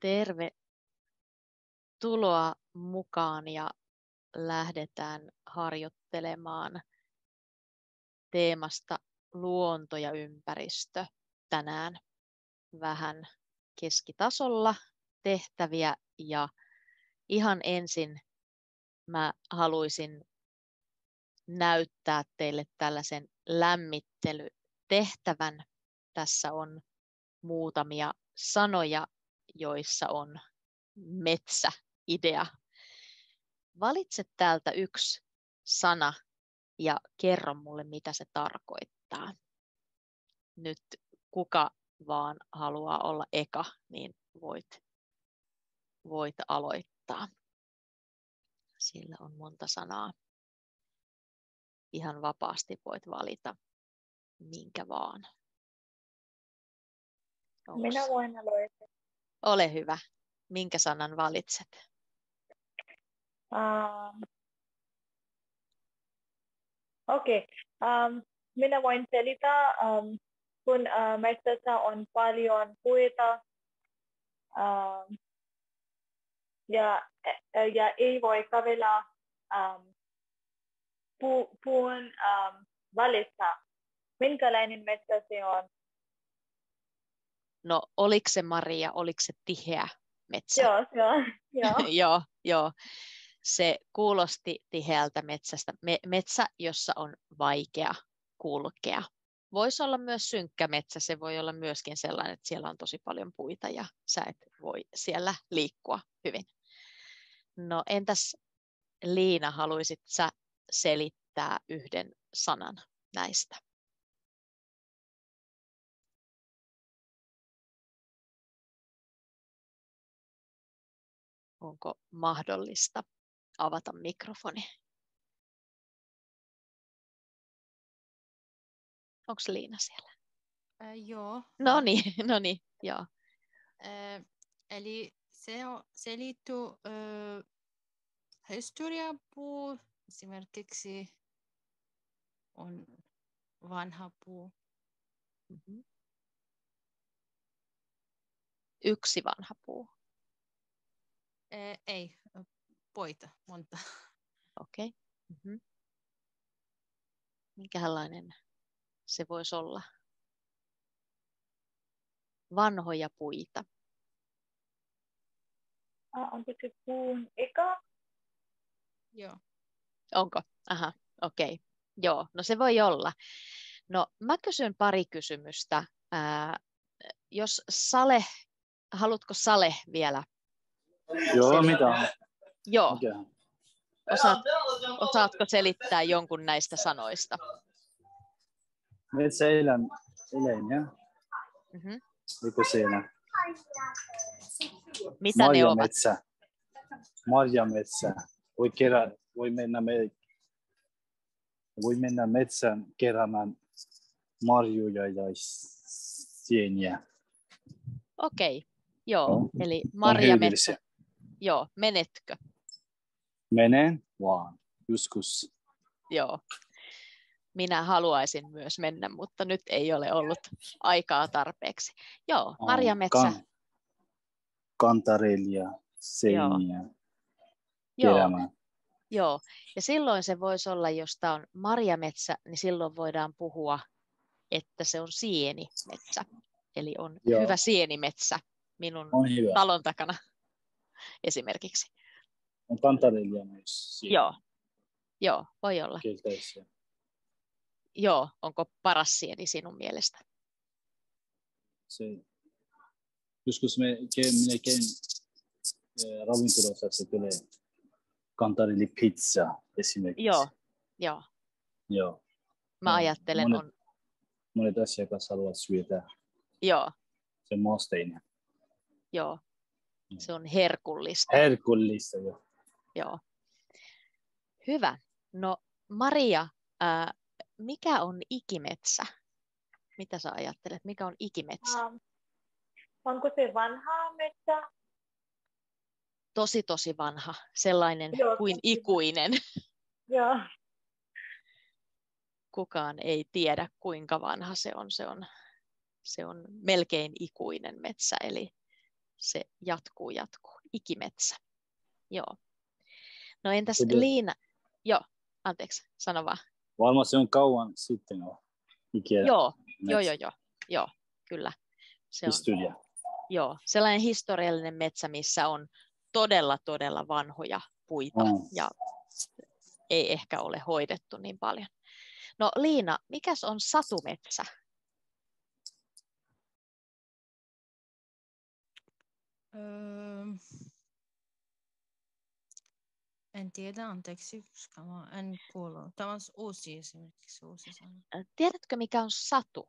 Tervetuloa mukaan ja lähdetään harjoittelemaan teemasta luonto ja ympäristö tänään vähän keskitasolla tehtäviä. Ja ihan ensin mä haluaisin näyttää teille tällaisen lämmittelytehtävän. Tässä on muutamia sanoja, joissa on metsäidea. Valitse täältä yksi sana ja kerro mulle, mitä se tarkoittaa. Nyt kuka vaan haluaa olla eka, niin voit aloittaa. Sillä on monta sanaa. Ihan vapaasti voit valita minkä vaan. Minä voin aloittaa. Ole hyvä. Minkä sanan valitset? Minä voin selitä, kun metsässä on paljon puita ja ei voi kävellä puun välissä. Minkälainen metsä se on? No, oliko se Maria, oliko se tiheä metsä? Joo. Se kuulosti tiheältä metsästä. Metsä, jossa on vaikea kulkea. Voisi olla myös synkkä metsä. Se voi olla myöskin sellainen, että siellä on tosi paljon puita ja sä et voi siellä liikkua hyvin. No, entäs Liina, haluaisit sä selittää yhden sanan näistä? Onko mahdollista avata mikrofoni? Onko Liina siellä? Joo. No niin, joo. Eli se liittyy historiapuu, esimerkiksi on vanha puu. Mm-hmm. Yksi vanha puu. Ei, poita, monta. Okei. Okay. Mm-hmm. Minkälainen se voisi olla? Vanhoja puita. Onko se puun eka? Joo. Onko? Aha, okei. Okay. Joo, no se voi olla. No, mä kysyn pari kysymystä. Jos Saleh, haluatko Saleh vielä? Joo, mitä? Joo. Osaatko selittää jonkun näistä sanoista? Metsä eläimiä. Mm-hmm. Mitä siellä? Mitä Marja ne ovat? Marjametsä. Voi mennä metsään keräämään marjoja ja sieniä. Okei, joo. No. Eli marjametsä. Joo, menetkö? Menen vaan, joskus. Joo, minä haluaisin myös mennä, mutta nyt ei ole ollut aikaa tarpeeksi. Joo, marjametsä. Kantarelia, seiniä, keräämään. Joo, ja silloin se voisi olla, jos tämä on marjametsä, niin silloin voidaan puhua, että se on sienimetsä. Eli on hyvä sienimetsä minun talon takana. Esimerkiksi. On kantarelia myös siinä. Joo, voi olla. Keltaisia. Joo, onko paras sieni sinun mielestä? Se. Joskus minä käyn ravintolassa, se tulee kantarelipizza esimerkiksi. Joo. Mä ajattelen monet asiakas haluavat syödä. Joo. Se mausteinen. Joo. Se on herkullista. Herkullista, joo. Joo. Hyvä. No Maria, mikä on ikimetsä? Mitä sä ajattelet? Mikä on ikimetsä? Onko se vanha metsä? Tosi vanha. Sellainen kuin ikuinen. Joo. Kukaan ei tiedä, kuinka vanha se on. Se on melkein ikuinen metsä, eli se jatkuu. Ikimetsä. Joo. No entäs Liina? Joo, anteeksi, sano vaan. Varmaan se on kauan sitten. Joo, kyllä. Se on, joo, sellainen historiallinen metsä, missä on todella vanhoja puita ja ei ehkä ole hoidettu niin paljon. No Liina, mikäs on satumetsä? En tiedä, anteeksi, koska en kuulu. Tämä on uusi esimerkiksi. Uusi sana. Tiedätkö, mikä on satu?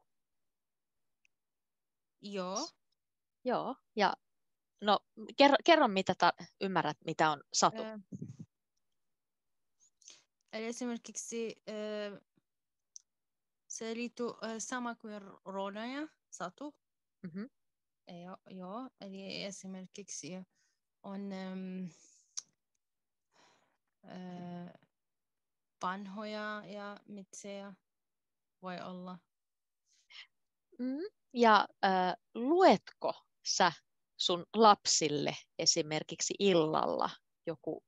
Joo. Joo, ja no kerro mitä ymmärrät, mitä on satu. Eli esimerkiksi se liittyy sama kuin rodaja, satu. Mm-hmm. Joo, eli esimerkiksi on vanhoja ja metsejä voi olla. Ja luetko sä sun lapsille esimerkiksi illalla joku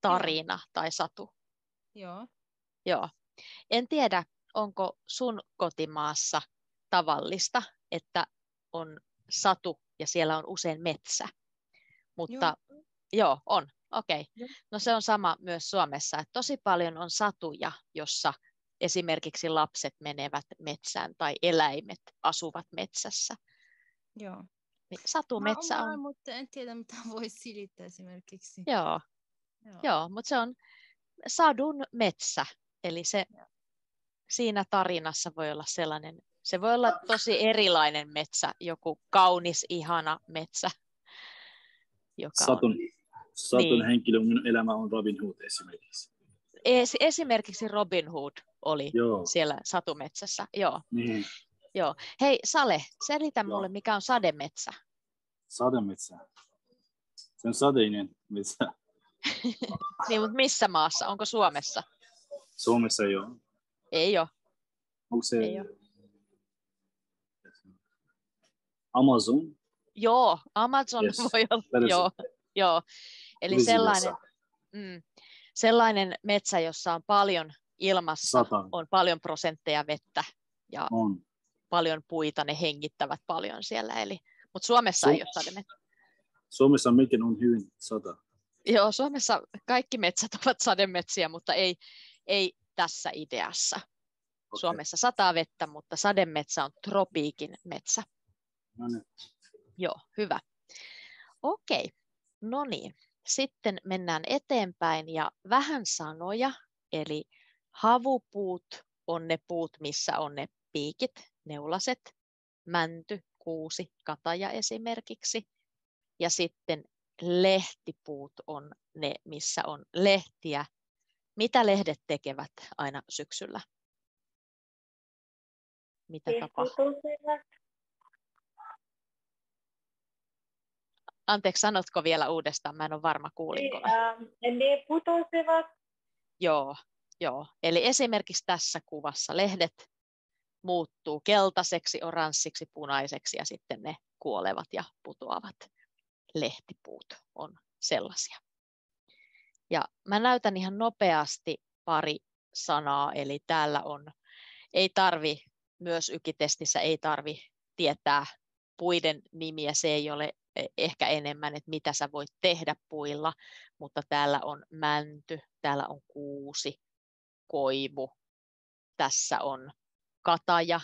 tarina tai satu? Joo. Joo. En tiedä, onko sun kotimaassa tavallista, että on satu ja siellä on usein metsä. Mutta joo on. Okei. Okay. No se on sama myös Suomessa, että tosi paljon on satuja, jossa esimerkiksi lapset menevät metsään tai eläimet asuvat metsässä. Joo. Satumetsä on... mutta en tiedä, mitä voi silittää esimerkiksi. Joo, mutta se on sadun metsä. Eli se siinä tarinassa voi olla sellainen, se voi olla tosi erilainen metsä, joku kaunis, ihana metsä. Joka Satun henkilön minun elämä on Robin Hood esimerkiksi. Esimerkiksi Robin Hood oli siellä satumetsässä. Joo. Niin. Joo. Hei Sale, selitä mulle, mikä on sademetsä. Sademetsä? Se on sadeinen metsä. Niin, mutta missä maassa? Onko Suomessa? Suomessa ei ole. Ei ole. Onko se Amazon? Joo, Amazon voi olla. Joo. Eli sellainen metsä, jossa on paljon ilmassa, on paljon prosentteja vettä ja paljon puita, ne hengittävät paljon siellä. Mutta Suomessa ei ole sademetsä. Suomessa mekin on hyvin sata. Joo, Suomessa kaikki metsät ovat sademetsiä, mutta ei tässä ideassa. Okay. Suomessa sataa vettä, mutta sademetsä on tropiikin metsä. No niin. Joo, hyvä. Okei. No niin, sitten mennään eteenpäin ja vähän sanoja, eli havupuut on ne puut, missä on ne piikit, neulaset, mänty, kuusi, kataja esimerkiksi. Ja sitten lehtipuut on ne, missä on lehtiä. Mitä lehdet tekevät aina syksyllä? Mitä tapahtuu? Anteeksi, sanotko vielä uudestaan? Mä en ole varma, kuulinko. Ne putosevat. Joo. Eli esimerkiksi tässä kuvassa lehdet muuttuu keltaiseksi, oranssiksi, punaiseksi ja sitten ne kuolevat ja putoavat. Lehtipuut on sellaisia. Ja mä näytän ihan nopeasti pari sanaa. Eli täällä on, myös ykitestissä ei tarvi tietää puiden nimiä. Se ei ole ehkä enemmän, että mitä sä voit tehdä puilla, mutta täällä on mänty, täällä on kuusi, koivu, tässä on kataja,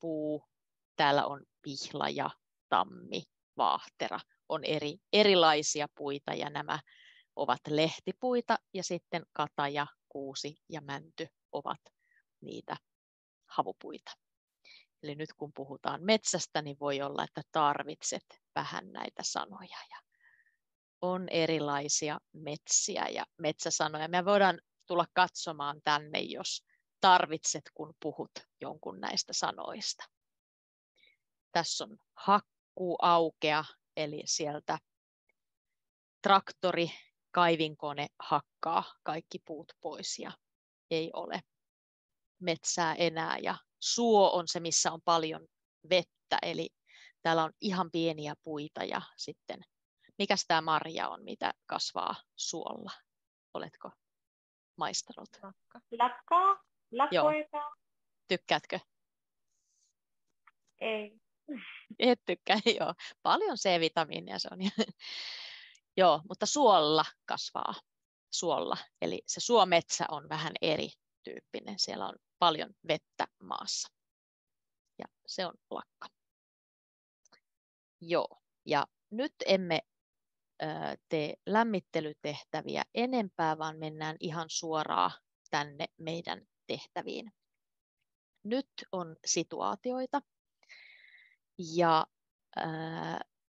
puu, täällä on pihlaja, tammi, vaahtera. On erilaisia puita ja nämä ovat lehtipuita ja sitten kataja, kuusi ja mänty ovat niitä havupuita. Eli nyt kun puhutaan metsästä, niin voi olla, että tarvitset vähän näitä sanoja. Ja on erilaisia metsiä ja metsäsanoja. Me voidaan tulla katsomaan tänne, jos tarvitset, kun puhut jonkun näistä sanoista. Tässä on hakkuuaukea, eli sieltä traktori, kaivinkone hakkaa kaikki puut pois ja ei ole metsää enää ja suo on se, missä on paljon vettä, eli Täällä on ihan pieniä puita ja sitten, mikäs tämä marja on, mitä kasvaa suolla? Oletko maistanut? Lakkaa, lakoita. Tykkäätkö? Ei. Et tykkää, joo. Paljon C-vitamiinia se on. Joo, mutta suolla kasvaa. Suolla. Eli se suometsä on vähän erityyppinen. Siellä on paljon vettä maassa. Ja se on lakka. Joo, ja nyt emme tee lämmittelytehtäviä enempää, vaan mennään ihan suoraan tänne meidän tehtäviin. Nyt on situaatioita. Ja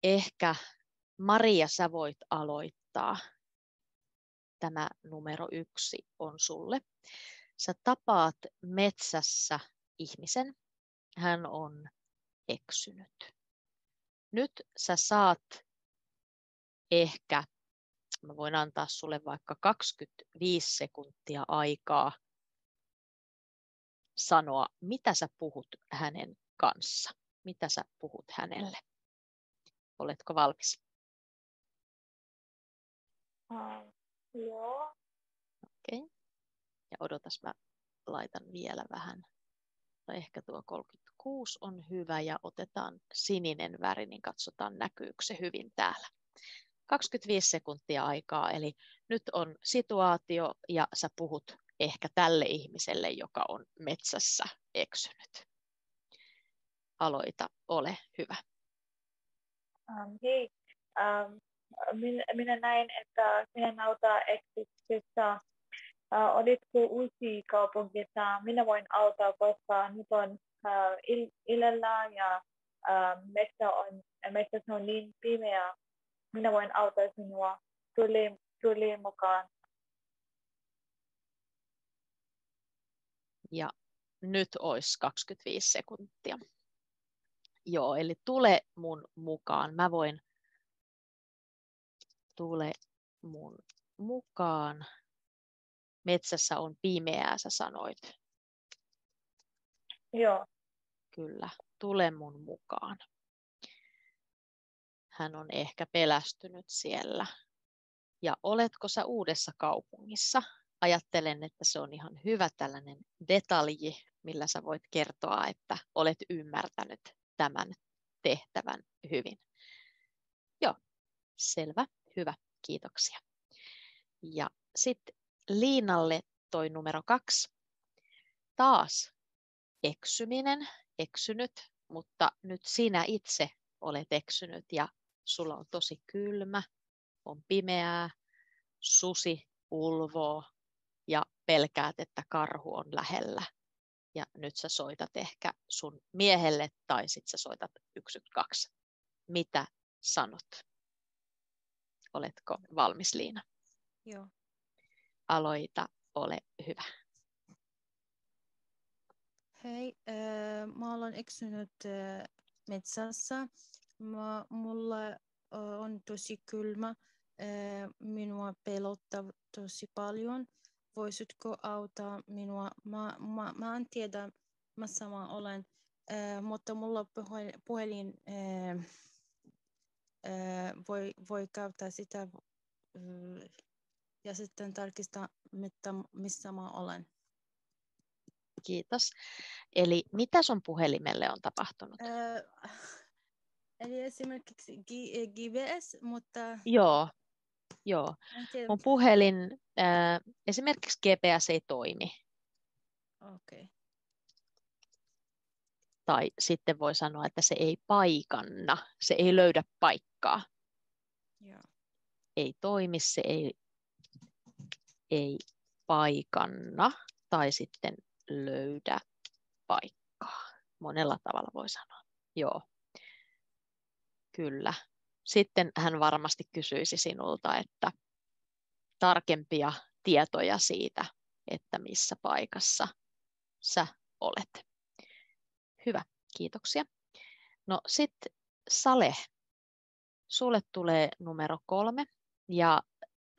ehkä Maria, sä voit aloittaa. Tämä numero 1 on sulle. Sä tapaat metsässä ihmisen. Hän on eksynyt. Nyt sä saat ehkä, mä voin antaa sulle vaikka 25 sekuntia aikaa sanoa, mitä sä puhut hänen kanssa. Mitä sä puhut hänelle? Oletko valmis? Joo. Okei. Ja odotas, mä laitan vielä vähän. No ehkä tuo 36 on hyvä ja otetaan sininen väri, niin katsotaan näkyykö se hyvin täällä. 25 sekuntia aikaa, eli nyt on situaatio ja sä puhut ehkä tälle ihmiselle, joka on metsässä eksynyt. Aloita, ole hyvä. Hei, minä näin, että sinä nautaa eksiksessä. Olitko uusi kaupungissa? Minä voin auttaa, koska nyt on illalla ja metsässä on niin pimeä. Minä voin auttaa sinua. Tule mukaan. Ja nyt olisi 25 sekuntia. Joo, eli tule mun mukaan. Mä voin tule mun mukaan. Metsässä on pimeää, sä sanoit. Joo. Kyllä, tule mun mukaan. Hän on ehkä pelästynyt siellä. Ja oletko sä uudessa kaupungissa? Ajattelen, että se on ihan hyvä tällainen detalji, millä sä voit kertoa, että olet ymmärtänyt tämän tehtävän hyvin. Joo, selvä, hyvä, kiitoksia. Ja sitten Liinalle toi numero 2. Taas eksyminen, eksynyt, mutta nyt sinä itse olet eksynyt ja sulla on tosi kylmä, on pimeää, susi ulvoo ja pelkäät, että karhu on lähellä. Ja nyt sä soitat ehkä sun miehelle tai sit sä soitat 112. Mitä sanot? Oletko valmis, Liina? Joo. Aloita, ole hyvä. Hei, mä olen eksynyt metsässä. Mulla on tosi kylmä. Minua pelottaa tosi paljon. Voisitko auttaa minua? Mä en tiedä, mä sama olen, mutta mulla puhelin voi käyttää sitä ja sitten tarkistaa, missä mä olen. Kiitos. Eli mitä sun puhelimelle on tapahtunut? Eli esimerkiksi GPS, mutta... Joo. Joo, mun puhelin, esimerkiksi GPS ei toimi. Okay. Tai sitten voi sanoa, että se ei paikanna, se ei löydä paikkaa. Yeah. Ei toimi, se ei paikanna tai sitten löydä paikkaa. Monella tavalla voi sanoa, joo, kyllä. Sitten hän varmasti kysyisi sinulta, että tarkempia tietoja siitä, että missä paikassa sä olet. Hyvä, kiitoksia. No sitten Sale, sulle tulee numero 3 ja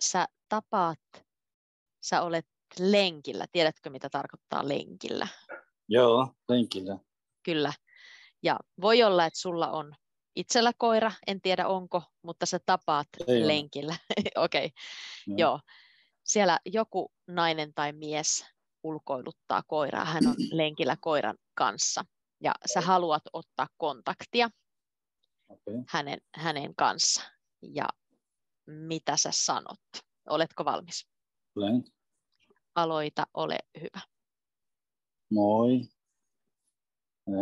sä tapaat, sä olet lenkillä. Tiedätkö mitä tarkoittaa lenkillä? Joo, lenkillä. Kyllä. Ja voi olla, että sulla on itsellä koira, en tiedä onko, mutta sä tapaat lenkillä. Okei, okay. Joo. Siellä joku nainen tai mies ulkoiluttaa koiraa, hän on lenkillä koiran kanssa ja sä haluat ottaa kontaktia hänen kanssa. Ja mitä sä sanot? Oletko valmis? Olen. Aloita, ole hyvä. Moi.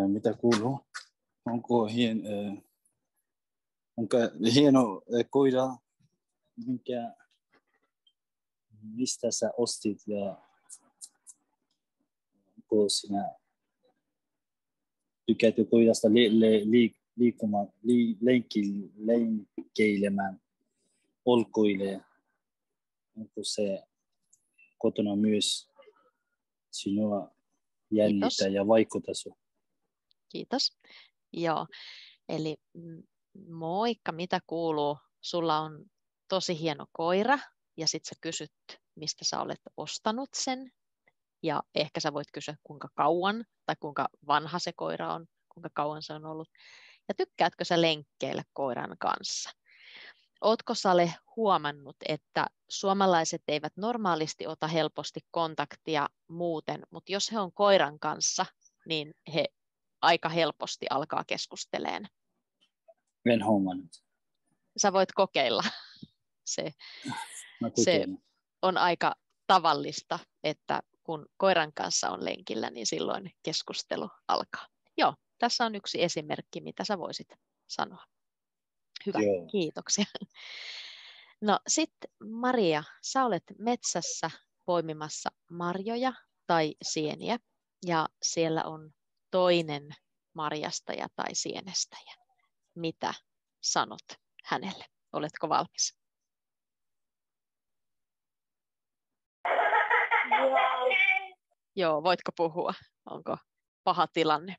Mitä kuuluu? Onko hieno koira, mistä sä ostit ja onko sinä tykkäät koirasta leikkeilemään, olkoille, onko se kotona myös sinua jännittää ja vaikuttaa sinua? Kiitos. Joo, eli moikka, mitä kuuluu? Sulla on tosi hieno koira ja sit sä kysyt, mistä sä olet ostanut sen. Ja ehkä sä voit kysyä, kuinka kauan tai kuinka vanha se koira on, kuinka kauan se on ollut. Ja tykkäätkö sä lenkkeillä koiran kanssa? Ootko Sale huomannut, että suomalaiset eivät normaalisti ota helposti kontaktia muuten, mutta jos he on koiran kanssa, niin he aika helposti alkaa keskusteleen. En huomannut. Sä voit kokeilla. Se on aika tavallista, että kun koiran kanssa on lenkillä, niin silloin keskustelu alkaa. Joo, tässä on yksi esimerkki, mitä sä voisit sanoa. Hyvä, joo. Kiitoksia. No sitten Maria, sä olet metsässä poimimassa marjoja tai sieniä ja siellä on toinen marjastaja tai sienestäjä. Mitä sanot hänelle? Oletko valmis? Wow. Joo, voitko puhua? Onko paha tilanne?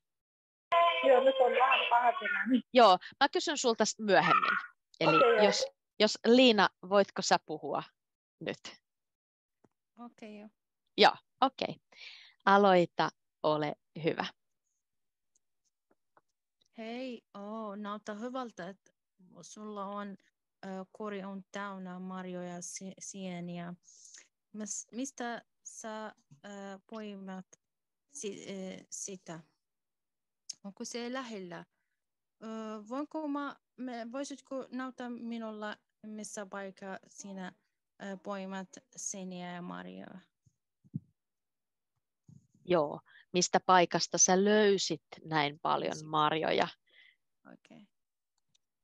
Joo, nyt on vähän paha tilanne. Joo, mä kysyn sulta myöhemmin. Eli okay, jos Liina, voitko sä puhua nyt? Okei, joo. Joo, okei. Aloita, ole hyvä. Hei, näyttää hyvältä, että sulla on kori on täynnä marjoja, sieniä. Mistä sä poimat sitä? Onko se lähellä? Voisitko näyttää minulla, missä paikka sinä poimat sieniä ja marjoja? Joo. Mistä paikasta sä löysit näin paljon marjoja? Okay.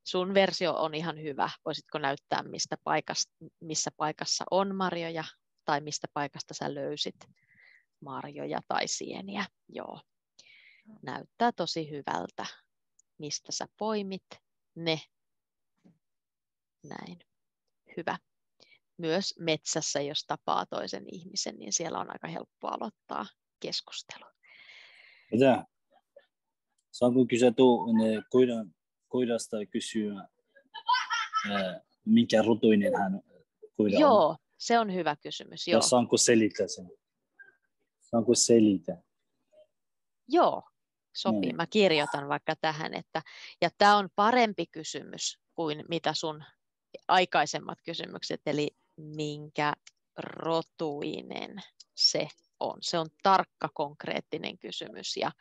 Sun versio on ihan hyvä. Voisitko näyttää, missä paikassa on marjoja tai mistä paikasta sä löysit marjoja tai sieniä? Joo. Näyttää tosi hyvältä. Mistä sä poimit ne? Näin. Hyvä. Myös metsässä, jos tapaa toisen ihmisen, niin siellä on aika helppo aloittaa keskustelu. Mitä? Saanko kysyä koirasta kysyä, minkä rotuinen hän koira? Joo, on? Se on hyvä kysymys. Joo. Saanko selittää sen? Saanko selittää? Joo, sopii. No. Mä kirjoitan vaikka tähän, että ja tämä on parempi kysymys kuin mitä sun aikaisemmat kysymykset, eli minkä rotuinen se on. Se on tarkka, konkreettinen kysymys ja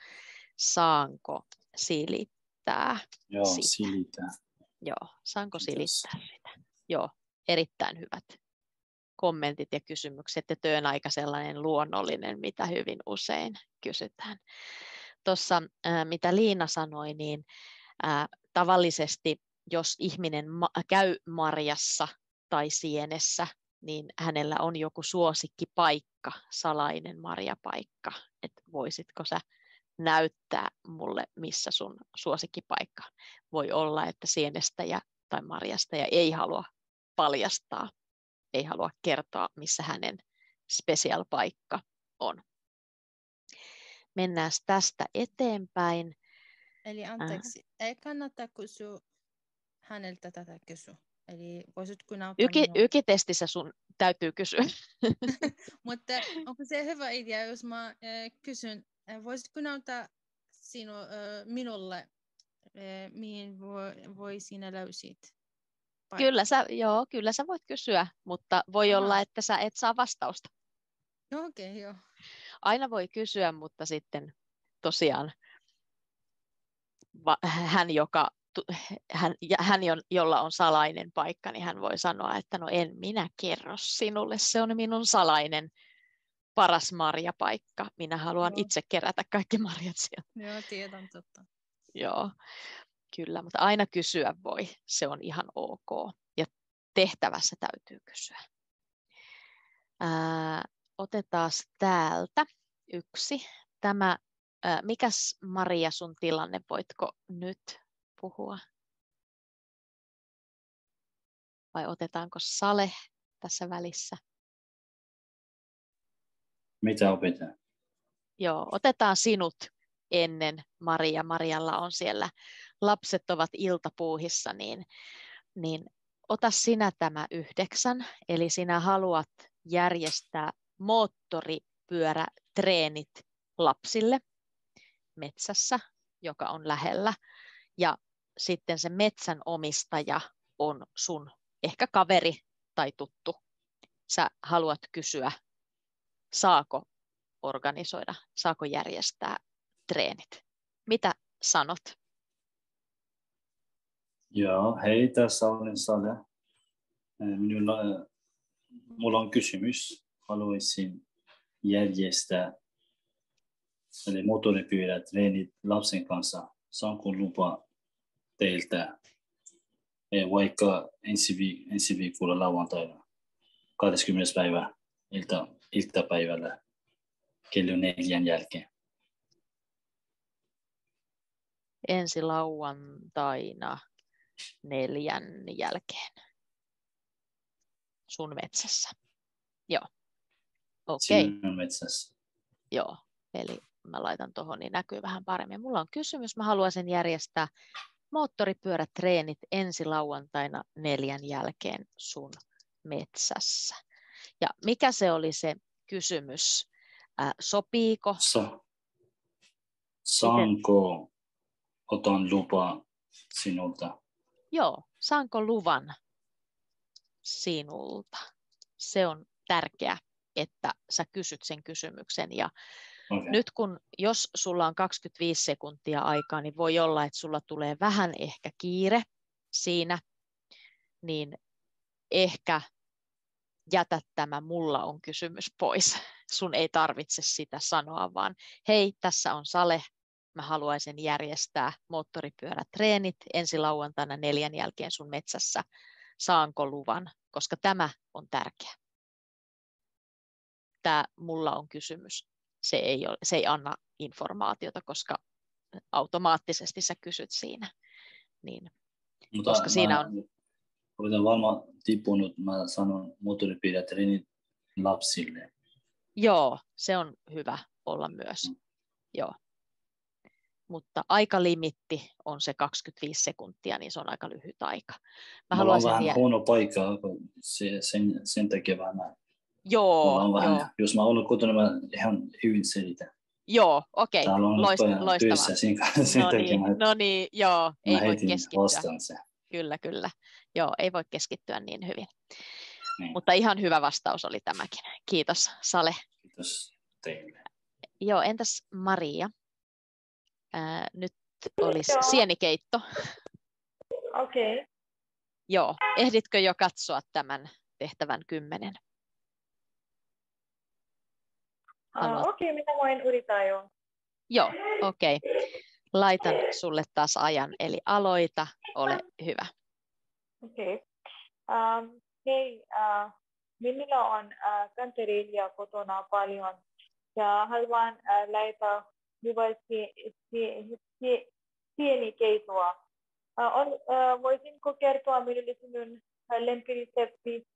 saanko silittää? Joo, sitä? Silitään. Joo, saanko silittää sitä? Joo, erittäin hyvät kommentit ja kysymykset ja työn aika sellainen luonnollinen, mitä hyvin usein kysytään. Tuossa, mitä Liina sanoi, niin tavallisesti jos ihminen käy marjassa tai sienessä, niin hänellä on joku suosikkipaikka, salainen marjapaikka, että voisitko sä näyttää mulle, missä sun suosikkipaikka on. Voi olla, että sienestäjä tai marjastaja ei halua paljastaa, ei halua kertoa, missä hänen spesiaalpaikka on. Mennään tästä eteenpäin. Eli anteeksi, ei kannata kysyä häneltä tätä kysyä. Eli voisitko näyttää ykitestissä sun täytyy kysyä. Mutta onko se hyvä idea, jos mä kysyn, voisitko näyttää minulle mihin voi sinä löysit? Kyllä sä voit kysyä, mutta voi olla, että sä et saa vastausta. No okei, joo. Aina voi kysyä, mutta sitten tosiaan hän, jolla on salainen paikka, niin hän voi sanoa, että no en minä kerro sinulle, se on minun salainen paras marjapaikka. Minä haluan itse kerätä kaikki marjat sieltä. Joo, tiedän totta. Joo, kyllä, mutta aina kysyä voi, se on ihan ok. Ja tehtävässä täytyy kysyä. Otetaan täältä yksi. Tämä, mikäs Maria sun tilanne, voitko nyt puhua? Vai otetaanko Sale tässä välissä? Mitä opetaan? Joo, otetaan sinut ennen Maria. Marialla on siellä, lapset ovat iltapuuhissa, niin ota sinä tämä 9. Eli sinä haluat järjestää moottoripyörätreenit lapsille metsässä, joka on lähellä. Ja sitten se metsän omistaja on sun ehkä kaveri tai tuttu. Sä haluat kysyä, saako organisoida, saako järjestää treenit. Mitä sanot? Joo, hei, tässä olen Sale. Mulla on kysymys. Haluaisin järjestää moottoripyörätreenit lapsen kanssa. Saanko lupa teiltä vaikka ensi viikolla lauantaina 20. päivä iltapäivällä kello 4 jälkeen? Ensi lauantaina 4 jälkeen sun metsässä. Joo. Okei. Okay. Sinun metsässä. Joo, eli mä laitan tuohon, niin näkyy vähän paremmin. Mulla on kysymys, mä haluaisin järjestää moottoripyörätreenit ensi lauantaina 4 jälkeen sun metsässä. Ja mikä se oli se kysymys? Sopiiko? Saanko? Otan luvan sinulta. Joo, saanko luvan sinulta? Se on tärkeää, että sä kysyt sen kysymyksen. Ja okay. Nyt kun, jos sulla on 25 sekuntia aikaa, niin voi olla, että sulla tulee vähän ehkä kiire siinä, niin ehkä jätä tämä mulla on kysymys pois. Sun ei tarvitse sitä sanoa, vaan hei, tässä on Sale. Mä haluaisin järjestää moottoripyörätreenit ensi lauantaina 4 jälkeen sun metsässä. Saanko luvan? Koska tämä on tärkeä. Tämä mulla on kysymys. Se ei anna informaatiota, koska automaattisesti sä kysyt siinä. Niin. Mutta koska siinä on... Olen varmaan tippunut, mä sanon moottoripyörätreenit lapsille. Joo, se on hyvä olla myös. Joo. Mutta aikalimitti on se 25 sekuntia, niin se on aika lyhyt aika. Mulla on vähän huono paikka, sen takia vähän. Joo. Jos mä olen kotona, mä ihan hyvin selitän. Joo, okei. Okay. Loistavaa. Työssä, sen takia no niin, joo, ei voi keskittyä. Kyllä. Joo, ei voi keskittyä niin hyvin. Niin. Mutta ihan hyvä vastaus oli tämäkin. Kiitos, Sale. Kiitos teille. Joo, entäs Maria? Nyt olisi sienikeitto. Okei. Okay. Joo. Ehditkö jo katsoa tämän tehtävän 10? Okei, minä voin yrittää jo. Joo, okei. Okay. Laitan sulle taas ajan, eli aloita, ole hyvä. Okei. Okay. Hei, minulla on kantereilla kotona paljon ja haluan laittaa hyvää sienikeittoa. Voisinko kertoa minulle sinun lempiresepti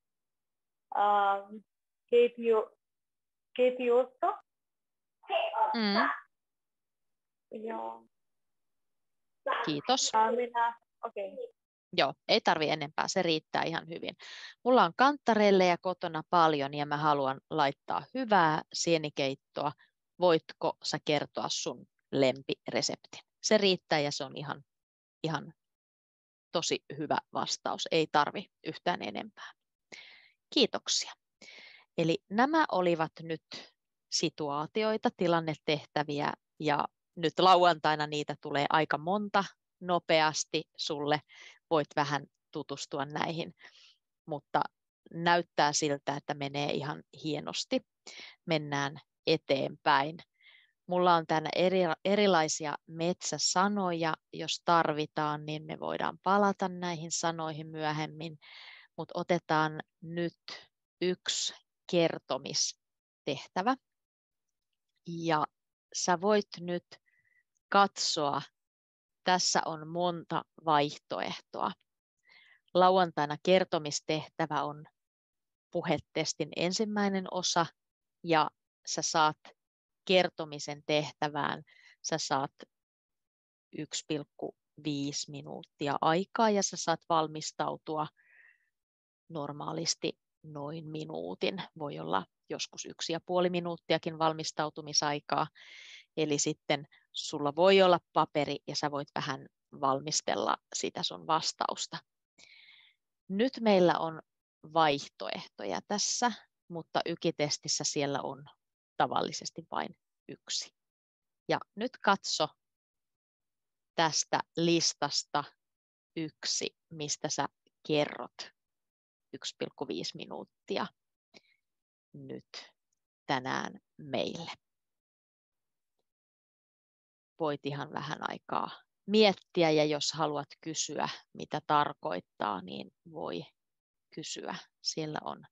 keitiosta? Joo. Kiitos. Okei. Okay. Joo, ei tarvi enempää, se riittää ihan hyvin. Mulla on kantarelleja kotona paljon ja mä haluan laittaa hyvää sienikeittoa. Voitko sä kertoa sun lempireseptin? Se riittää ja se on ihan ihan tosi hyvä vastaus, ei tarvi yhtään enempää. Kiitoksia. Eli nämä olivat nyt situaatioita, tilannetehtäviä ja nyt lauantaina niitä tulee aika monta nopeasti sulle. Voit vähän tutustua näihin, mutta näyttää siltä, että menee ihan hienosti. Mennään eteenpäin. Mulla on täällä erilaisia metsäsanoja. Jos tarvitaan, niin me voidaan palata näihin sanoihin myöhemmin. Mutta otetaan nyt yksi kertomistehtävä. Ja sä voit nyt katsoa, tässä on monta vaihtoehtoa. Lauantaina kertomistehtävä on puhetestin ensimmäinen osa ja sä saat kertomisen tehtävään. Sä saat 1,5 minuuttia aikaa ja sä saat valmistautua normaalisti noin minuutin. Voi olla joskus 1,5 minuuttiakin valmistautumisaikaa. Eli sitten sulla voi olla paperi ja sä voit vähän valmistella sitä sun vastausta. Nyt meillä on vaihtoehtoja tässä, mutta ykitestissä siellä on tavallisesti vain yksi. Ja nyt katso tästä listasta yksi, mistä sä kerrot 1,5 minuuttia nyt tänään meille. Voit ihan vähän aikaa miettiä ja jos haluat kysyä, mitä tarkoittaa, niin voi kysyä. Siellä on,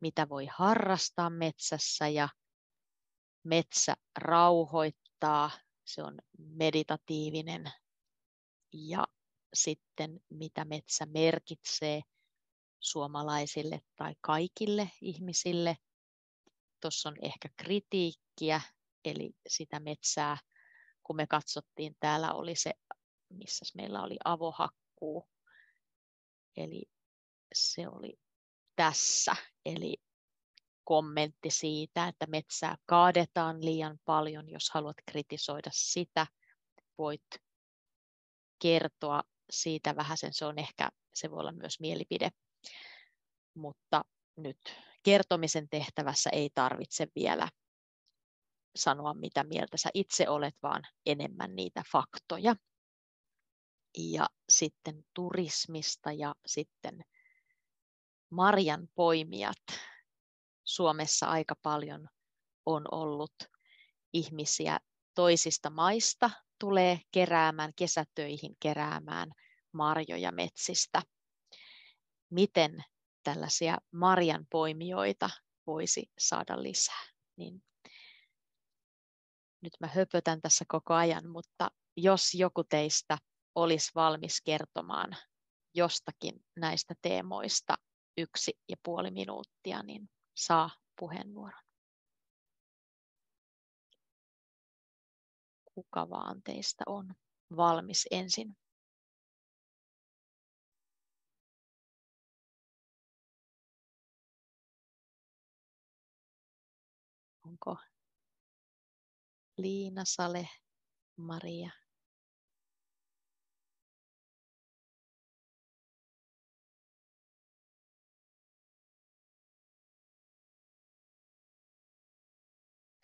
mitä voi harrastaa metsässä ja metsä rauhoittaa, se on meditatiivinen. Ja sitten, mitä metsä merkitsee suomalaisille tai kaikille ihmisille. Tuossa on ehkä kritiikkiä, eli sitä metsää. Kun me katsottiin, täällä oli se, missä meillä oli avohakkuu, eli se oli tässä, eli kommentti siitä, että metsää kaadetaan liian paljon, jos haluat kritisoida sitä, voit kertoa siitä vähäsen, se on ehkä, se voi olla myös mielipide, mutta nyt kertomisen tehtävässä ei tarvitse vielä sanoa, mitä mieltä sä itse olet, vaan enemmän niitä faktoja. Ja sitten turismista ja sitten marjanpoimijat. Suomessa aika paljon on ollut ihmisiä toisista maista, tulee keräämään kesätöihin marjoja metsistä. Miten tällaisia marjanpoimijoita voisi saada lisää? Niin nyt mä höpötän tässä koko ajan, mutta jos joku teistä olisi valmis kertomaan jostakin näistä teemoista 1,5 minuuttia, niin saa puheenvuoron. Kuka vaan teistä on valmis ensin? Onko? Liina, Sale, Maria.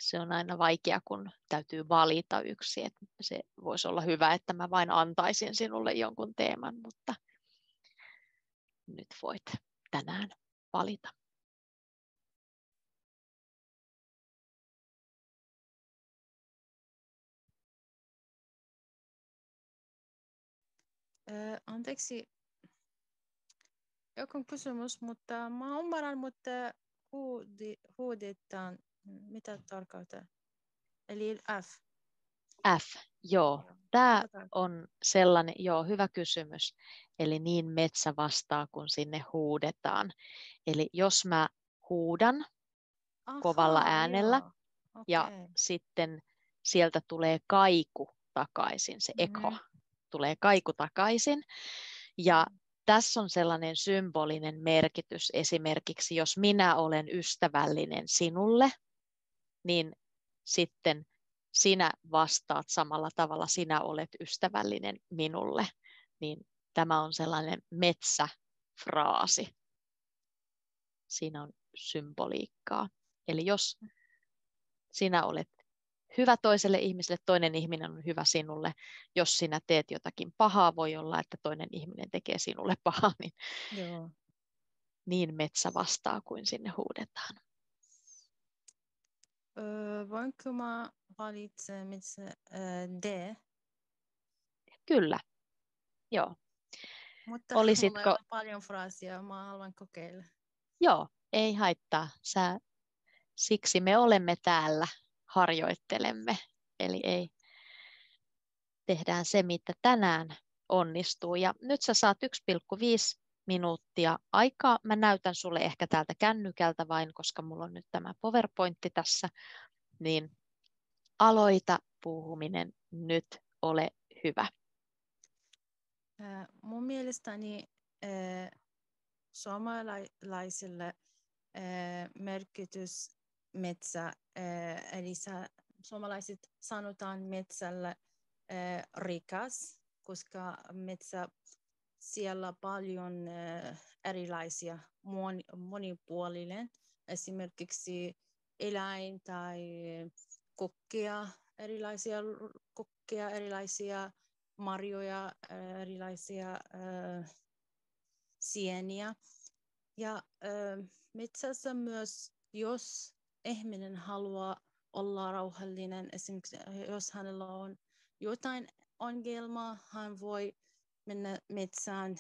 Se on aina vaikea, kun täytyy valita yksi. Että se voisi olla hyvä, että mä vain antaisin sinulle jonkun teeman, mutta nyt voit tänään valita. Anteeksi, joku kysymys, mutta mä ymmärrän, mutta huudetaan, mitä tarkoittaa? Eli F. F, joo. Tämä on sellainen, joo, hyvä kysymys. Eli niin metsä vastaa, kun sinne huudetaan. Eli jos mä huudan kovalla äänellä, okay. Ja sitten sieltä tulee kaiku takaisin, se eko. Tulee kaiku takaisin. Ja tässä on sellainen symbolinen merkitys. Esimerkiksi jos minä olen ystävällinen sinulle, niin sitten sinä vastaat samalla tavalla, sinä olet ystävällinen minulle. Niin tämä on sellainen metsäfraasi. Siinä on symboliikkaa. Eli jos sinä olet hyvä toiselle ihmiselle, toinen ihminen on hyvä sinulle. Jos sinä teet jotakin pahaa, voi olla, että toinen ihminen tekee sinulle pahaa. Niin, joo. Niin metsä vastaa, kuin sinne huudetaan. Voinko mä valita metsä D? Kyllä, joo. Mutta olisitko... on paljon fraasia, mä haluan kokeilla. Joo, ei haittaa. Siksi me olemme täällä. Harjoittelemme, eli ei tehdään se, mitä tänään onnistuu. Ja nyt sä saat 1,5 minuuttia aikaa. Mä näytän sulle ehkä täältä kännykältä vain, koska mulla on nyt tämä PowerPointti tässä. Niin aloita puhuminen nyt, ole hyvä. Mun mielestäni suomalaisille merkitys metsä, eli suomalaiset sanotaan metsällä rikas, koska metsä siellä paljon erilaisia, monipuolinen, esimerkiksi eläin tai kukkia, erilaisia marjoja, erilaisia sieniä. Ja metsässä myös, jos ihminen haluaa olla rauhallinen, esimerkiksi jos hänellä on jotain ongelmaa, hän voi mennä metsään,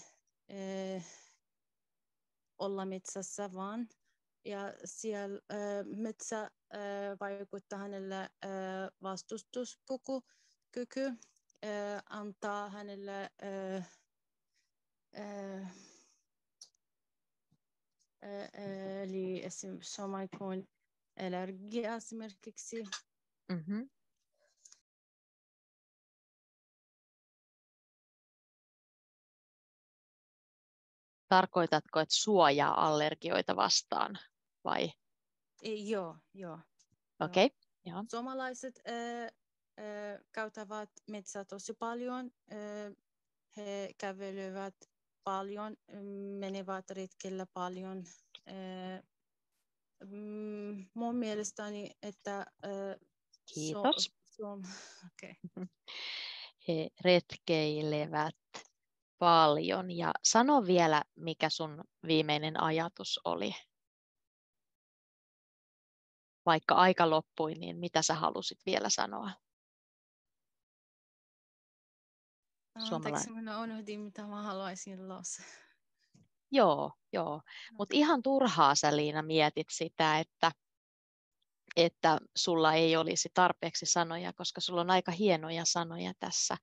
olla metsässä vaan. Ja siellä metsä vaikuttaa hänelle vastustuskyky, antaa hänelle eli esimerkiksi samoin kuin allergia esimerkiksi. Mm-hmm. Tarkoitatko, että suojaa allergioita vastaan vai? Joo. Okei. Okay. Suomalaiset käyttävät metsää tosi paljon. He kävelevät paljon, menevät retkellä paljon. Mun mielestäni, että... Kiitos. Okay. He retkeilevät paljon. Ja sano vielä, mikä sun viimeinen ajatus oli. Vaikka aika loppui, niin mitä sä halusit vielä sanoa? Anteeksi, minä unohdin, mitä mä haluaisin lausa. Joo. Mutta ihan turhaa sä, Liina, mietit sitä, että sulla ei olisi tarpeeksi sanoja, koska sulla on aika hienoja sanoja tässä.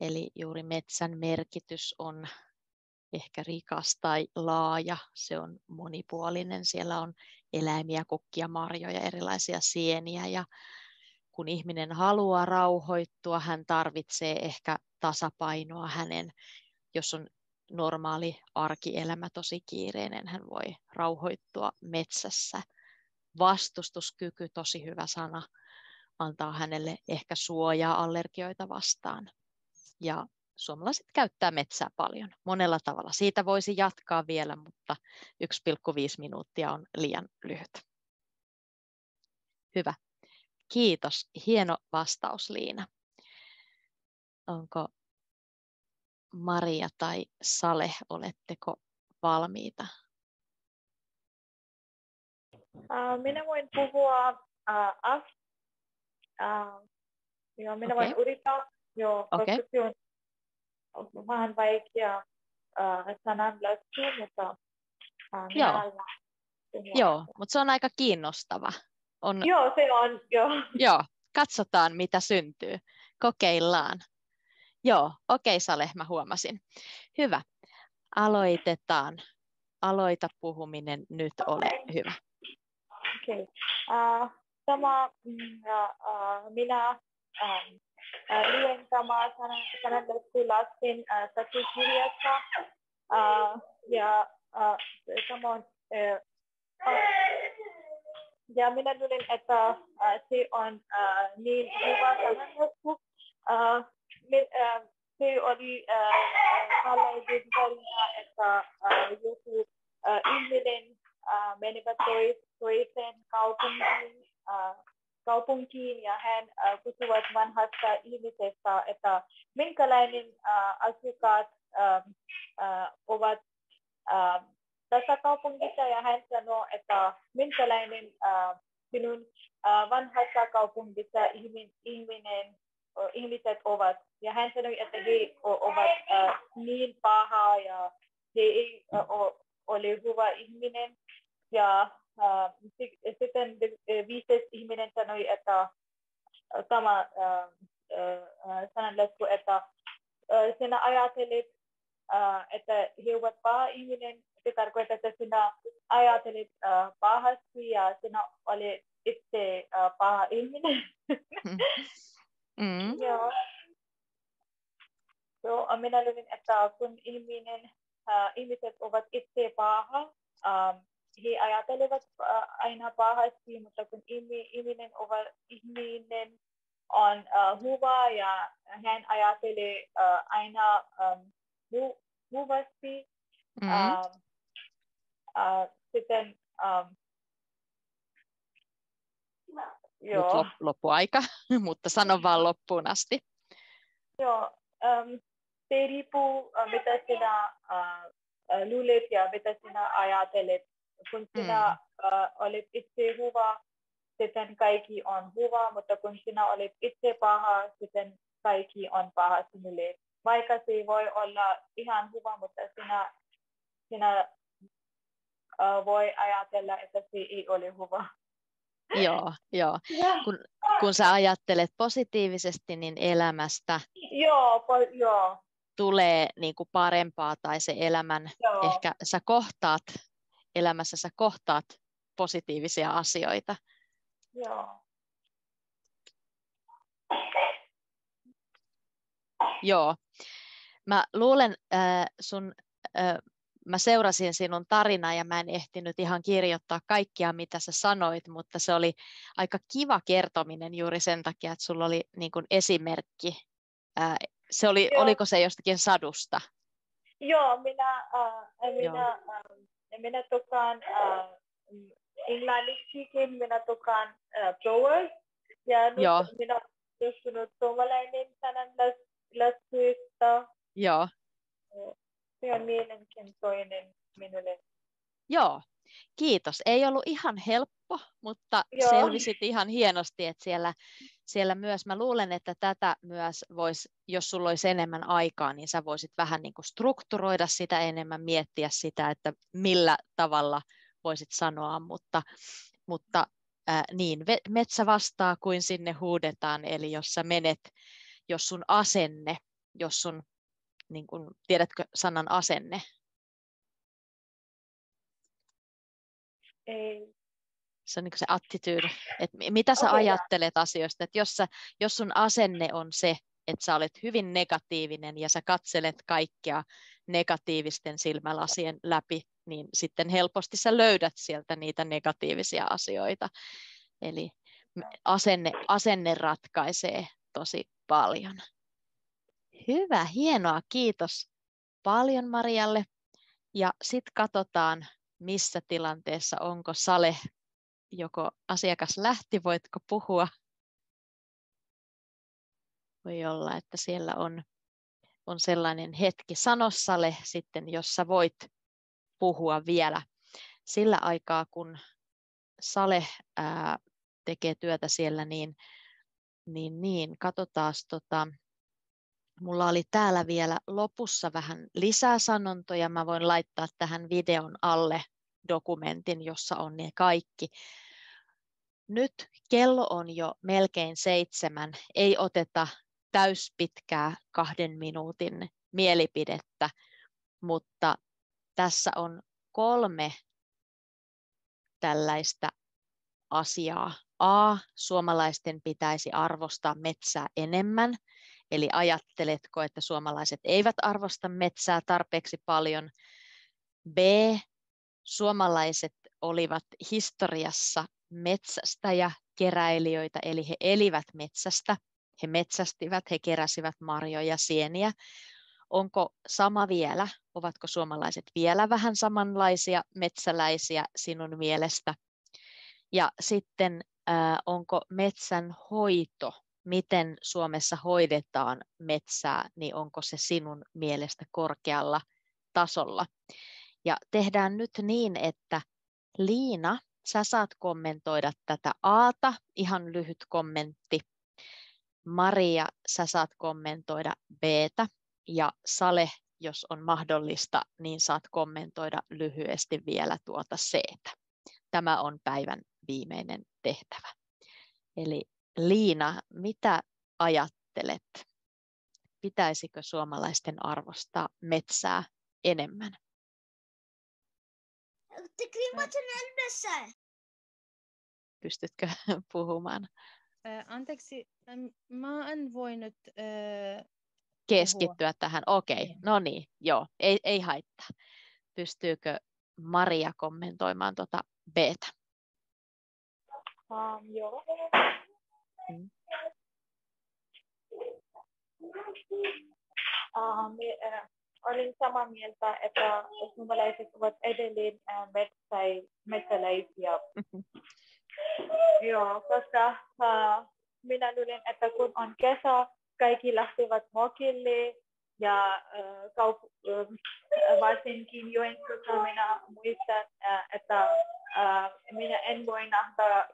Eli juuri metsän merkitys on ehkä rikas tai laaja, se on monipuolinen. Siellä on eläimiä, kukkia, marjoja, erilaisia sieniä. Ja kun ihminen haluaa rauhoittua, hän tarvitsee ehkä tasapainoa hänen, jos on normaali arkielämä tosi kiireinen, hän voi rauhoittua metsässä. Vastustuskyky, tosi hyvä sana, antaa hänelle ehkä suojaa allergioita vastaan. Ja suomalaiset käyttää metsää paljon, monella tavalla. Siitä voisi jatkaa vielä, mutta 1,5 minuuttia on liian lyhyt. Hyvä. Kiitos. Hieno vastaus, Liina. Onko Maria tai Sale, oletteko valmiita? Minä voin puhua minä voin yrittää, koska se on vähän vaikea sanan lähti, mutta Joo, mutta se on aika kiinnostava. Joo, se on, joo. Joo, katsotaan mitä syntyy. Kokeillaan. Joo, okei, Sale, mä huomasin. Hyvä. Aloitetaan. Aloita puhuminen nyt, ole hyvä. Okei. Tämä minä luen tämä sananlasku lasten satukirjasta. Ja tämä on Ja minä tulin, että se on niin hyvä kannattu. Se oli tällainen tarina, että joku ihminen menevät toiseen kaupunkiin ja hän kysyvät vanhasta ihmisestä, että minkälainen asukkaat ovat tässä kaupungissa, ja hän sanoo, että minkälainen sinun vanhassa kaupungissa ihmiset ovat. Ja hän sanoi, että he ovat niin pahaa ja he ei ole hyvä ihminen. Ja sitten viides ihminen sanoi, että sama sananlasku, että sinä ajattelet, että he ovat paha ihminen. Se tarkoittaa, että sinä ajattelet pahasti ja sinä olet itse paha ihminen. Joo. Minä luulen, että kun ihmiset ovat itse paha, he ajattelevat aina pahasti, mutta kun ihminen on hyvä ja hän ajattelee aina hyvästi, sitten loppuaika, mutta sano vaan loppuun asti. Joo, se riippuu, mitä sinä luulet ja mitä sinä ajattelet. Kun sinä olet itse hyvä, sitten kaikki on hyvä, mutta kun sinä olet itse paha, sitten kaikki on paha sinulle. Vaikka se voi olla ihan hyvä, mutta sinä voi ajatella, että se ei ole hyvä. Joo. Kun sä ajattelet positiivisesti, niin elämästä tulee niin kuin parempaa, tai se elämän, ehkä sä kohtaat, elämässä sä kohtaat positiivisia asioita. Joo. Mä luulen mä seurasin sinun tarinaa ja mä en ehtinyt ihan kirjoittaa kaikkia, mitä sä sanoit, mutta se oli aika kiva kertominen juuri sen takia, että sulla oli niin kuin esimerkki. Se oli, oliko se jostakin sadusta? Joo, minä tokaan englanniksikin, minä tokaan prowers, ja nyt minä olen jostunut suomalainen sanan laskuista. Joo. Se on mielenkiintoinen minulle. Joo, kiitos. Ei ollut ihan helppo, mutta selvisit ihan hienosti, että siellä myös, mä luulen, että tätä myös voisi, jos sulla olisi enemmän aikaa, niin sä voisit vähän niin kuin strukturoida sitä enemmän, miettiä sitä, että millä tavalla voisit sanoa, mutta niin, metsä vastaa kuin sinne huudetaan, eli jos sä menet, jos sun asenne, jos sun niin kun, tiedätkö sanan asenne? Ei. Se on niin kuin se attitude, että mitä sä ajattelet asioista. Että jos sun asenne on se, että sä olet hyvin negatiivinen ja sä katselet kaikkea negatiivisten silmälasien läpi, niin sitten helposti sä löydät sieltä niitä negatiivisia asioita. Eli asenne ratkaisee tosi paljon. Hyvä, hienoa. Kiitos paljon Marialle. Ja sitten katsotaan, missä tilanteessa onko Sale. Joko asiakas lähti, voitko puhua? Voi olla, että siellä on sellainen hetki. Sano Sale sitten, jos sä voit puhua vielä. Sillä aikaa, kun Sale tekee työtä siellä, niin katsotaan. Mulla oli täällä vielä lopussa vähän lisää sanontoja. Mä voin laittaa tähän videon alle dokumentin, jossa on ne kaikki. Nyt kello on jo melkein 7. Ei oteta täyspitkää 2 minuutin mielipidettä, mutta tässä on 3 tällaista asiaa. A. Suomalaisten pitäisi arvostaa metsää enemmän. Eli ajatteletko, että suomalaiset eivät arvosta metsää tarpeeksi paljon? B. Suomalaiset olivat historiassa metsästäjäkeräilijöitä, eli he elivät metsästä, he metsästivät, he keräsivät marjoja, sieniä. Onko sama vielä? Ovatko suomalaiset vielä vähän samanlaisia metsäläisiä sinun mielestä? Ja sitten onko metsän hoito, miten Suomessa hoidetaan metsää, niin onko se sinun mielestä korkealla tasolla? Ja tehdään nyt niin, että Liina, sä saat kommentoida tätä A:ta, ihan lyhyt kommentti. Maria, sä saat kommentoida B:tä. Ja Sale, jos on mahdollista, niin saat kommentoida lyhyesti vielä tuota C:tä. Tämä on päivän viimeinen tehtävä. Eli Liina, mitä ajattelet? Pitäisikö suomalaisten arvostaa metsää enemmän? Pystytkö puhumaan? Anteeksi, mä en voinut... Keskittyä tähän. Okei, no niin, joo, ei haittaa. Pystyykö Maria kommentoimaan tuota B:tä? Joo. Olin samaa mieltä, että suomalaiset ovat edelleen metsäläisiä. Joo, koska minä luulen, että kun on kesä, kaikki lähtevät mökille ja varsinkin Joensuussa minä muistan, että minä en voi nähdä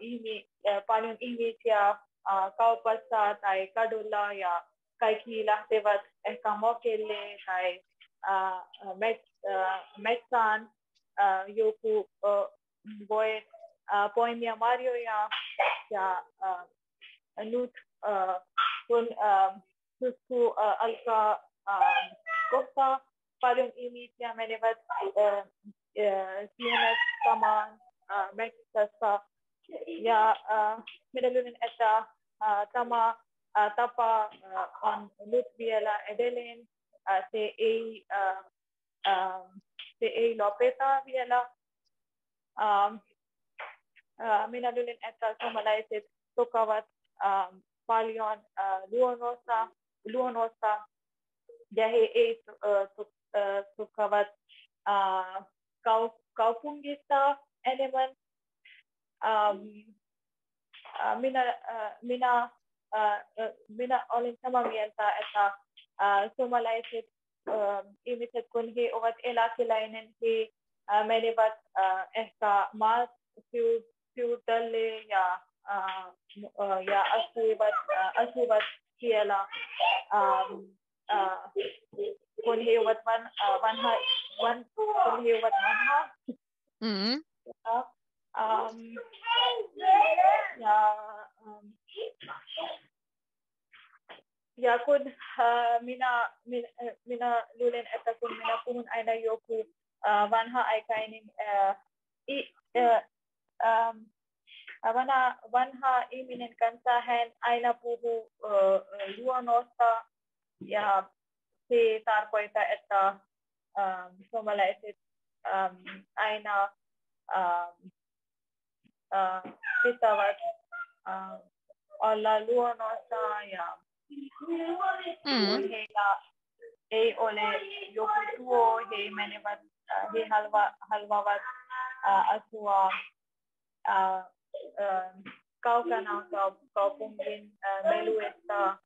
paljon ihmisiä kaupassa tai kadulla ja kaikki lähtevät ehkä mökille tai metsään. Joku voi poimia marjoja ja nyt kun tuttu alkaa kohta, paljon ihmisiä menevät siihen samaan metsässä. Ja minä luulen, että tämä tapa on nyt vielä edelleen. Se ei lopeta vielä. Minä luulen, että suomalaiset tukavat paljon luonnosta ja he ei tukavat kaupungista enemmän. Minä olen samaa mieltä, että suomalaiset ihmiset, kun he ovat eläkeläinen, he menevät ehkä maaseudulle ja asuivat siellä, kun he ovat vanhaa. Ja kun minä luulen, että kun minä puhun aina joku vanha-aikainen vanha ihminen kanssa, hän aina puhuu luonnosta ja se tarkoittaa, että suomalaiset aina pitävät olla luonnossa ja heillä ei ole joku tuo, he haluavat asua kaukana kaupungin meluista.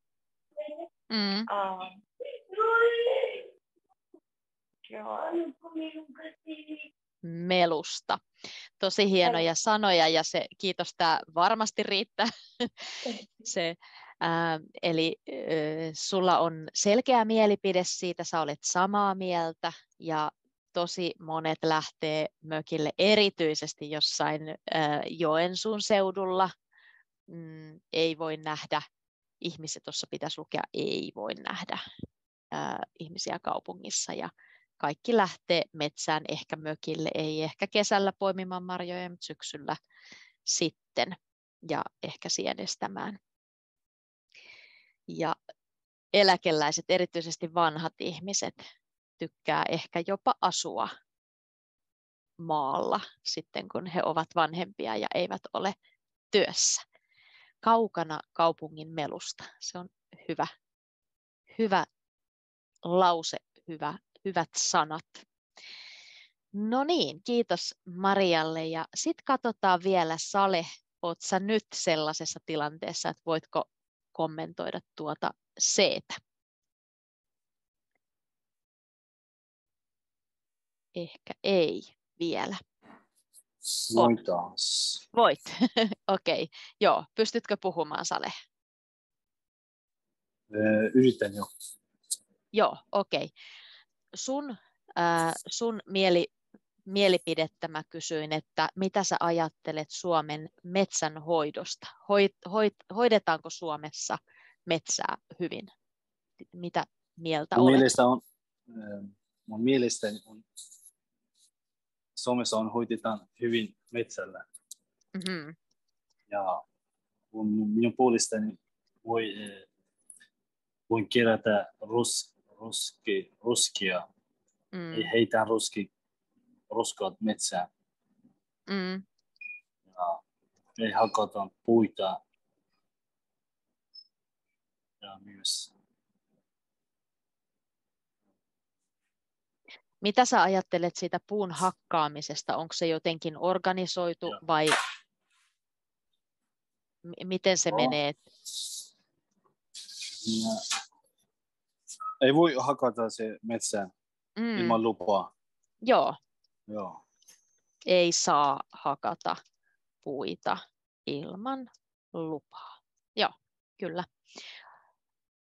Melusta. Tosi hienoja sanoja ja se, kiitos, tämä varmasti riittää. Se, eli sulla on selkeä mielipide siitä, sä olet samaa mieltä ja tosi monet lähtee mökille, erityisesti jossain Joensuun seudulla. Ei voi nähdä ihmisiä, tuossa pitäisi lukea, ei voi nähdä ihmisiä kaupungissa. Ja kaikki lähtee metsään, ehkä mökille, ei ehkä kesällä poimimaan marjoja, mutta syksyllä sitten ja ehkä sienestämään. Ja eläkeläiset, erityisesti vanhat ihmiset, tykkää ehkä jopa asua maalla sitten, kun he ovat vanhempia ja eivät ole työssä. Kaukana kaupungin melusta. Se on hyvä lause, hyvät sanat. No niin, kiitos Marialle. Ja sitten katsotaan vielä, Sale, oot sä nyt sellaisessa tilanteessa, että voitko kommentoida tuota C-tä? Ehkä ei vielä. Voit taas. Voit, okei. Okay. Joo, pystytkö puhumaan, Sale? Yritän jo. Joo, okei. Okay. Sun mielipidettä mä kysyin, että mitä sä ajattelet Suomen metsänhoidosta? Hoidetaanko Suomessa metsää hyvin? Mitä mieltä olet? Mun mielestäni on, Suomessa hoidetaan hyvin metsällä. Mm-hmm. Ja minun puolestani voi kerätä roskia. Ei heitä roskaat metsään. Mm. Ja ei hakata puita. Ja myös. Mitä sä ajattelet siitä puun hakkaamisesta? Onko se jotenkin organisoitu vai miten se menee? Ja. Ei voi hakata se metsään ilman lupaa. Joo. Ei saa hakata puita ilman lupaa. Joo, kyllä.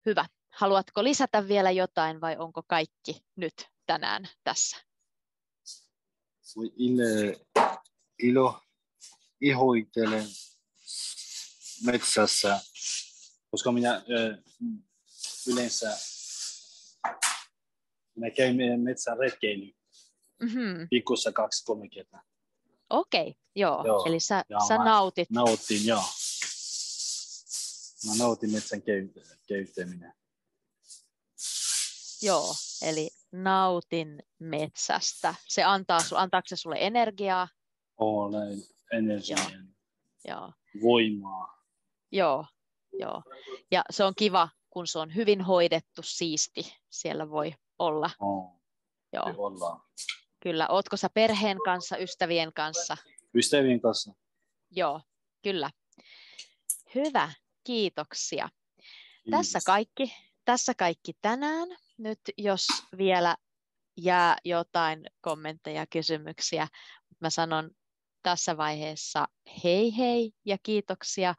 Hyvä. Haluatko lisätä vielä jotain vai onko kaikki nyt tänään tässä? Ihoitelen metsässä, koska minä yleensä mä käyn metsän retkeilyyn pikkussa 2-3 kertaa. Okei, joo. Eli sä nautit. Nautin, joo. Mä nautin metsän käyttäminen. Joo, eli nautin metsästä. Se antaako se sulle energiaa? Energiaa. Joo. Voimaa. Joo. Ja se on kiva, kun se on hyvin hoidettu, siisti. Siellä voi olla. Joo. Kyllä. Ootko sä perheen kanssa, ystävien kanssa? Ystävien kanssa. Joo, kyllä. Hyvä, kiitoksia. Kiitos. Tässä kaikki tänään. Nyt jos vielä jää jotain kommentteja, kysymyksiä, mä sanon tässä vaiheessa hei ja kiitoksia.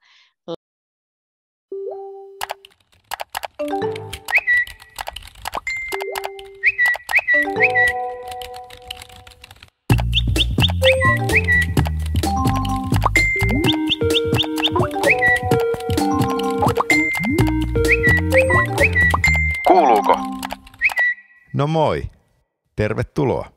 Kuuluuko? No moi. Tervetuloa.